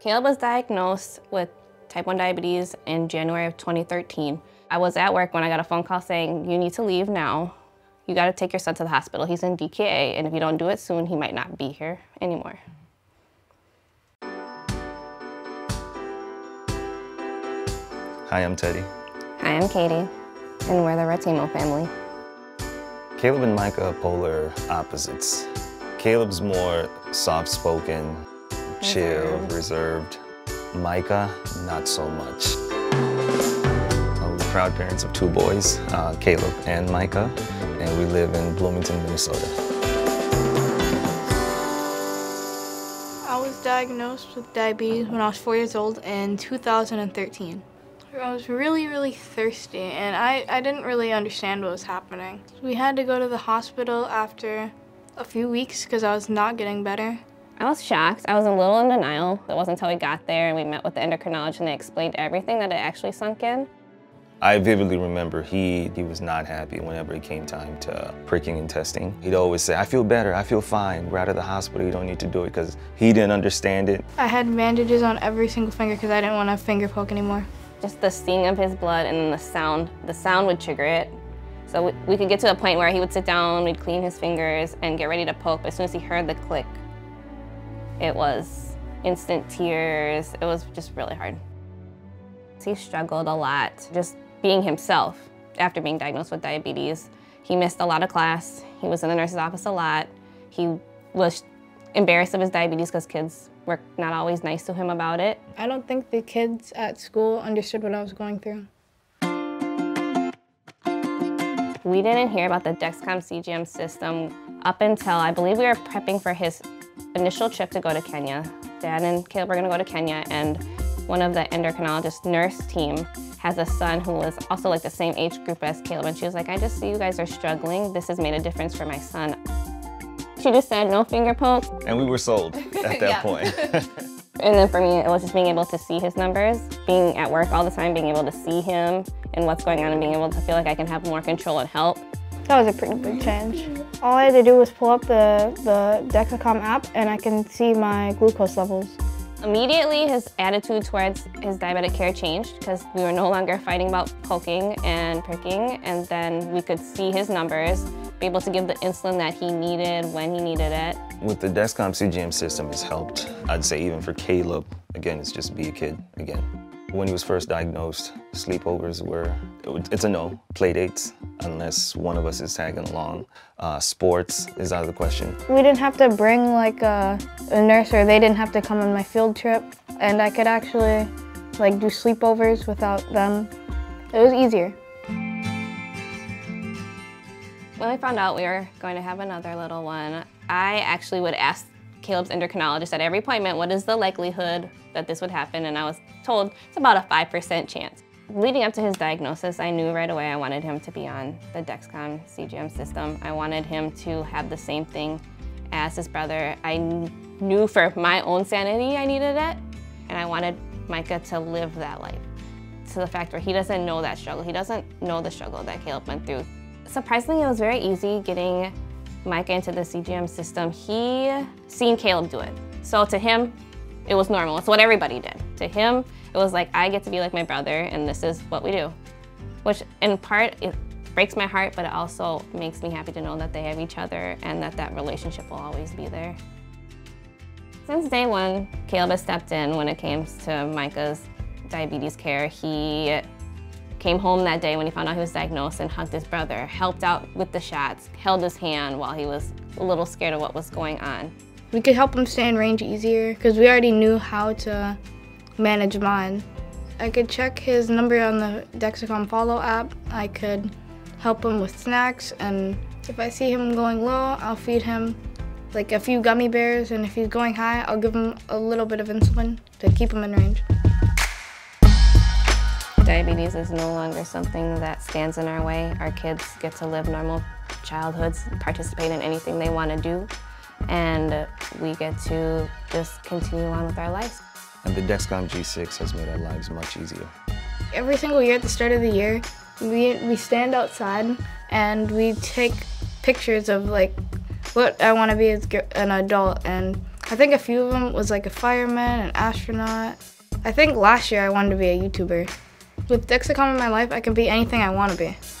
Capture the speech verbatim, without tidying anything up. Caleb was diagnosed with type one diabetes in January of twenty thirteen. I was at work when I got a phone call saying, you need to leave now. You gotta take your son to the hospital. He's in D K A, and if you don't do it soon, he might not be here anymore. Hi, I'm Teddy. Hi, I'm Katie, and we're the Rotimo family. Caleb and Micah are polar opposites. Caleb's more soft-spoken, chill, reserved. Micah, not so much. We're the proud parents of two boys, uh, Caleb and Micah, and we live in Bloomington, Minnesota. I was diagnosed with diabetes when I was four years old in two thousand thirteen. I was really, really thirsty, and I, I didn't really understand what was happening. We had to go to the hospital after a few weeks because I was not getting better. I was shocked. I was a little in denial. It wasn't until we got there and we met with the endocrinologist and they explained everything that it actually sunk in. I vividly remember he, he was not happy whenever it came time to pricking and testing. He'd always say, I feel better, I feel fine. We're out of the hospital, you don't need to do it, because he didn't understand it. I had bandages on every single finger because I didn't want to finger poke anymore. Just the sting of his blood and then the sound. The sound would trigger it. So we, we could get to a point where he would sit down, we'd clean his fingers and get ready to poke. But as soon as he heard the click, it was instant tears. It was just really hard. He struggled a lot, just being himself. After being diagnosed with diabetes, he missed a lot of class. He was in the nurse's office a lot. He was embarrassed of his diabetes because kids were not always nice to him about it. I don't think the kids at school understood what I was going through. We didn't hear about the Dexcom C G M system up until, I believe, we were prepping for his initial trip to go to Kenya. Dad and Caleb were gonna go to Kenya, and one of the endocrinologist nurse team has a son who was also like the same age group as Caleb, and she was like, I just see you guys are struggling. This has made a difference for my son. She just said, no finger poke. And we were sold at that yeah. point. And then for me, it was just being able to see his numbers, being at work all the time, being able to see him and what's going on, and being able to feel like I can have more control and help. That was a pretty big change. All I had to do was pull up the, the Dexcom app and I can see my glucose levels. Immediately, his attitude towards his diabetic care changed because we were no longer fighting about poking and pricking, and then we could see his numbers, be able to give the insulin that he needed when he needed it. With the Dexcom C G M system, it's helped, I'd say, even for Caleb. Again, it's just be a kid again. When he was first diagnosed, sleepovers were, it's a no. Play dates, unless one of us is tagging along. Uh, sports is out of the question. We didn't have to bring like a, a nurse, or they didn't have to come on my field trip, and I could actually like do sleepovers without them. It was easier. When we found out we were going to have another little one, I actually would ask Caleb's endocrinologist at every appointment, what is the likelihood that this would happen? And I was told it's about a five percent chance. Leading up to his diagnosis, I knew right away I wanted him to be on the Dexcom C G M system. I wanted him to have the same thing as his brother. I knew for my own sanity I needed it, and I wanted Micah to live that life. To the fact where he doesn't know that struggle. He doesn't know the struggle that Caleb went through. Surprisingly, it was very easy getting Micah into the C G M system. He seen Caleb do it. So to him, it was normal. It's what everybody did. To him, it was like, I get to be like my brother, and this is what we do. Which in part, it breaks my heart, but it also makes me happy to know that they have each other and that that relationship will always be there. Since day one, Caleb has stepped in when it came to Micah's diabetes care. He came home that day when he found out he was diagnosed and hugged his brother, helped out with the shots, held his hand while he was a little scared of what was going on. We could help him stay in range easier because we already knew how to manage mine. I could check his number on the Dexcom Follow app. I could help him with snacks, and if I see him going low, I'll feed him like a few gummy bears, and if he's going high, I'll give him a little bit of insulin to keep him in range. Diabetes is no longer something that stands in our way. Our kids get to live normal childhoods, participate in anything they want to do, and we get to just continue on with our lives. And the Dexcom G six has made our lives much easier. Every single year at the start of the year, we, we stand outside and we take pictures of like what I want to be as an adult and I think a few of them was like a fireman, an astronaut. I think last year I wanted to be a YouTuber. With Dexcom in my life, I can be anything I want to be.